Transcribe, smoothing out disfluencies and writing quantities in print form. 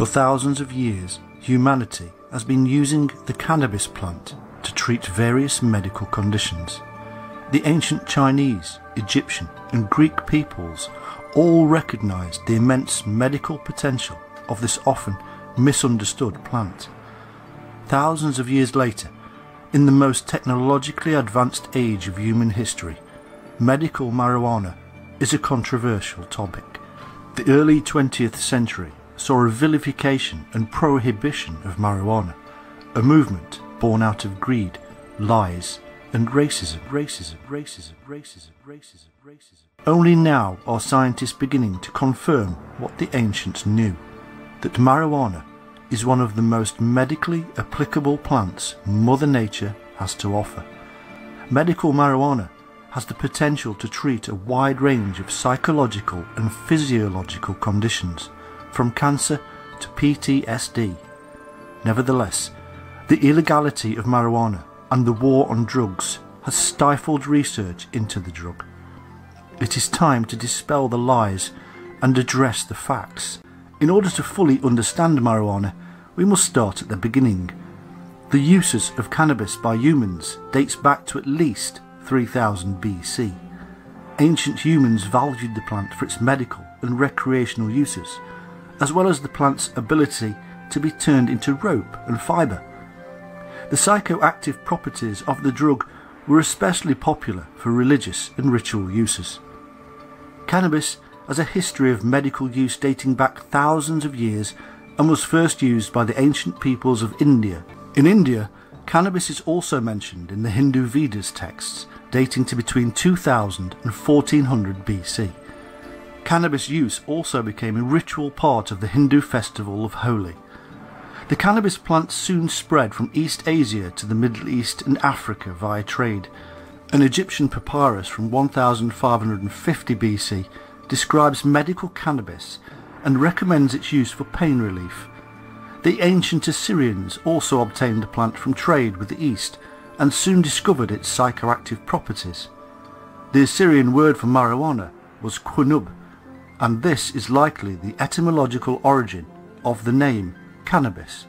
For thousands of years, humanity has been using the cannabis plant to treat various medical conditions. The ancient Chinese, Egyptian, and Greek peoples all recognized the immense medical potential of this often misunderstood plant. Thousands of years later, in the most technologically advanced age of human history, medical marijuana is a controversial topic. The early 20th century saw a vilification and prohibition of marijuana, a movement born out of greed, lies, and racism. Only now are scientists beginning to confirm what the ancients knew, that marijuana is one of the most medically applicable plants Mother Nature has to offer. Medical marijuana has the potential to treat a wide range of psychological and physiological conditions, from cancer to PTSD. Nevertheless, the illegality of marijuana and the war on drugs has stifled research into the drug. It is time to dispel the lies and address the facts. In order to fully understand marijuana, we must start at the beginning. The uses of cannabis by humans dates back to at least 3000 BC. Ancient humans valued the plant for its medical and recreational uses, as well as the plant's ability to be turned into rope and fibre. The psychoactive properties of the drug were especially popular for religious and ritual uses. Cannabis has a history of medical use dating back thousands of years and was first used by the ancient peoples of India. In India, cannabis is also mentioned in the Hindu Vedas texts dating to between 2000 and 1400 BC. Cannabis use also became a ritual part of the Hindu festival of Holi. The cannabis plant soon spread from East Asia to the Middle East and Africa via trade. An Egyptian papyrus from 1550 BC describes medical cannabis and recommends its use for pain relief. The ancient Assyrians also obtained the plant from trade with the East and soon discovered its psychoactive properties. The Assyrian word for marijuana was qunub, and this is likely the etymological origin of the name cannabis.